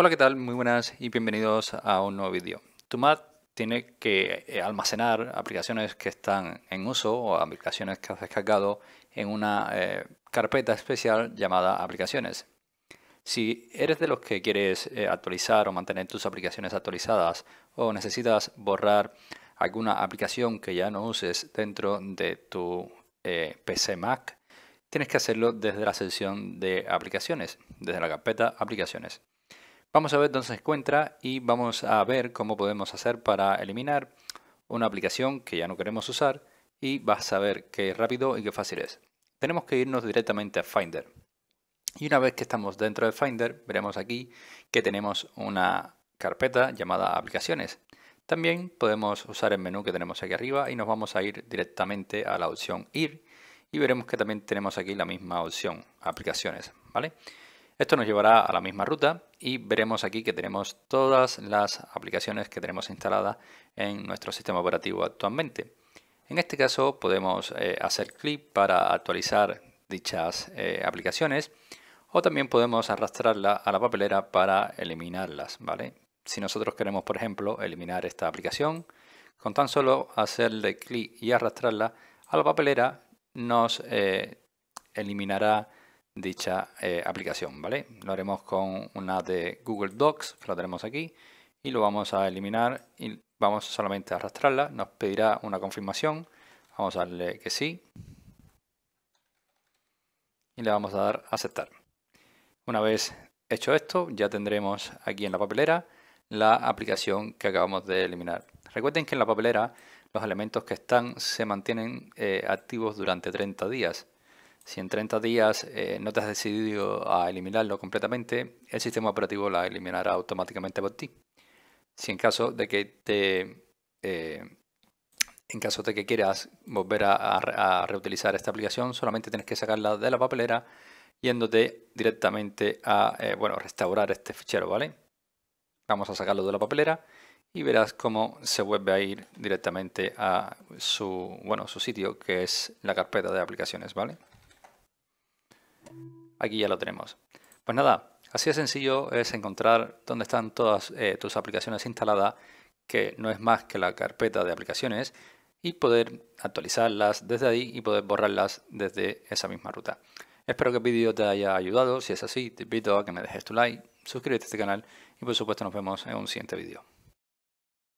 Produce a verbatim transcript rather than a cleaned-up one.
Hola, ¿qué tal? Muy buenas y bienvenidos a un nuevo vídeo. Tu Mac tiene que almacenar aplicaciones que están en uso o aplicaciones que has descargado en una eh, carpeta especial llamada aplicaciones. Si eres de los que quieres eh, actualizar o mantener tus aplicaciones actualizadas o necesitas borrar alguna aplicación que ya no uses dentro de tu eh, P C Mac, tienes que hacerlo desde la sección de aplicaciones, desde la carpeta aplicaciones. Vamos a ver dónde se encuentra y vamos a ver cómo podemos hacer para eliminar una aplicación que ya no queremos usar, y vas a ver qué rápido y qué fácil es. Tenemos que irnos directamente a Finder. Y una vez que estamos dentro de Finder, veremos aquí que tenemos una carpeta llamada aplicaciones. También podemos usar el menú que tenemos aquí arriba y nos vamos a ir directamente a la opción ir, y veremos que también tenemos aquí la misma opción, aplicaciones, ¿vale? Esto nos llevará a la misma ruta y veremos aquí que tenemos todas las aplicaciones que tenemos instaladas en nuestro sistema operativo actualmente. En este caso podemos eh, hacer clic para actualizar dichas eh, aplicaciones, o también podemos arrastrarla a la papelera para eliminarlas, ¿vale? Si nosotros queremos, por ejemplo, eliminar esta aplicación, con tan solo hacerle clic y arrastrarla a la papelera nos eh, eliminará dicha eh, aplicación, ¿vale? Lo haremos con una de Google Docs, que la tenemos aquí, y lo vamos a eliminar y vamos solamente a arrastrarla. Nos pedirá una confirmación, vamos a darle que sí y le vamos a dar a aceptar. Una vez hecho esto, ya tendremos aquí en la papelera la aplicación que acabamos de eliminar. Recuerden que en la papelera los elementos que están se mantienen eh, activos durante treinta días. Si en treinta días eh, no te has decidido a eliminarlo completamente, el sistema operativo la eliminará automáticamente por ti. Si en caso de que te, eh, en caso de que quieras volver a, a, a reutilizar esta aplicación, solamente tienes que sacarla de la papelera yéndote directamente a eh, bueno, restaurar este fichero, ¿vale? Vamos a sacarlo de la papelera y verás cómo se vuelve a ir directamente a su, bueno, su sitio, que es la carpeta de aplicaciones, ¿vale? Aquí ya lo tenemos. Pues nada, así de sencillo es encontrar dónde están todas eh, tus aplicaciones instaladas, que no es más que la carpeta de aplicaciones, y poder actualizarlas desde ahí y poder borrarlas desde esa misma ruta. Espero que el vídeo te haya ayudado. Si es así, te invito a que me dejes tu like, suscríbete a este canal y por supuesto nos vemos en un siguiente vídeo.